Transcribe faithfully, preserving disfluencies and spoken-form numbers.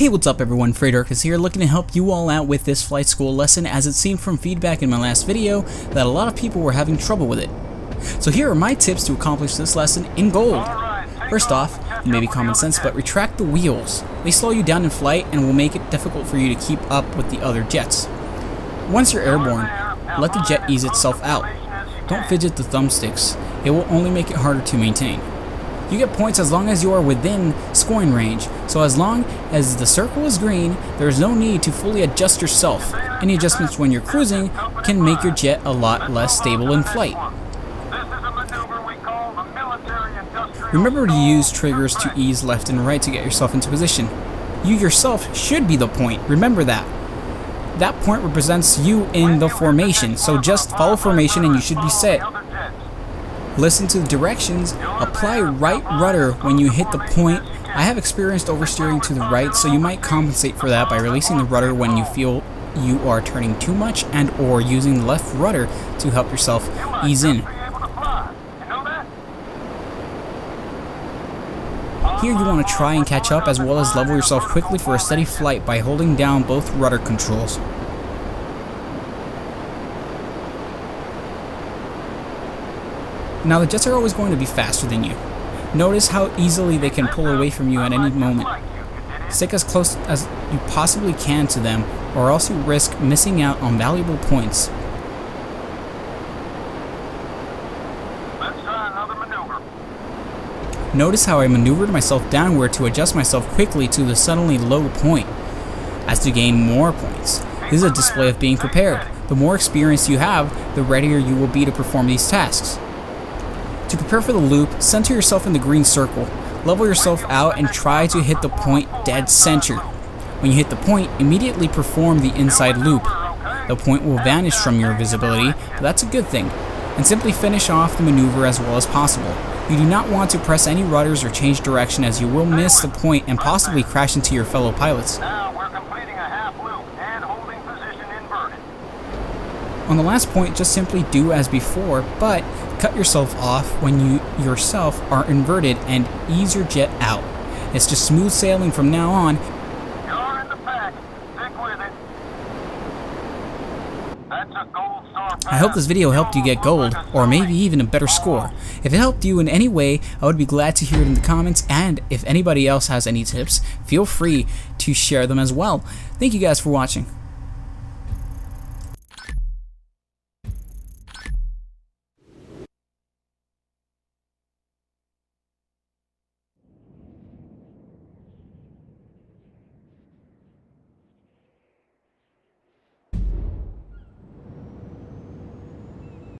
Hey, what's up everyone, fraydarkness here, looking to help you all out with this flight school lesson, as it seemed from feedback in my last video that a lot of people were having trouble with it. So here are my tips to accomplish this lesson in gold. First off, it may be common sense, but retract the wheels. They slow you down in flight and will make it difficult for you to keep up with the other jets. Once you're airborne, let the jet ease itself out. Don't fidget the thumbsticks, it will only make it harder to maintain. You get points as long as you are within scoring range, so as long as the circle is green, there is no need to fully adjust yourself. Any adjustments when you're cruising can make your jet a lot less stable in flight. Remember to use triggers to ease left and right to get yourself into position. You yourself should be the point, remember that. That point represents you in the formation, so just follow formation and you should be set. Listen to the directions, apply right rudder when you hit the point. I have experienced oversteering to the right, so you might compensate for that by releasing the rudder when you feel you are turning too much, and or using the left rudder to help yourself ease in. Here you want to try and catch up as well as level yourself quickly for a steady flight by holding down both rudder controls. Now the jets are always going to be faster than you. Notice how easily they can pull away from you at any moment. Stick as close as you possibly can to them, or else you risk missing out on valuable points. Let's try another maneuver. Notice how I maneuvered myself downward to adjust myself quickly to the suddenly low point, as to gain more points. This is a display of being prepared. The more experience you have, the readier you will be to perform these tasks. To prepare for the loop, center yourself in the green circle, level yourself out, and try to hit the point dead center. When you hit the point, immediately perform the inside loop. The point will vanish from your visibility, but that's a good thing, and simply finish off the maneuver as well as possible. You do not want to press any rudders or change direction, as you will miss the point and possibly crash into your fellow pilots. On the last point, just simply do as before, but cut yourself off when you yourself are inverted and ease your jet out. It's just smooth sailing from now on. You're in the pack. Stick with it. That's a gold star pass. I hope this video helped you get gold, or maybe even a better score. If it helped you in any way, I would be glad to hear it in the comments, and if anybody else has any tips, feel free to share them as well. Thank you guys for watching.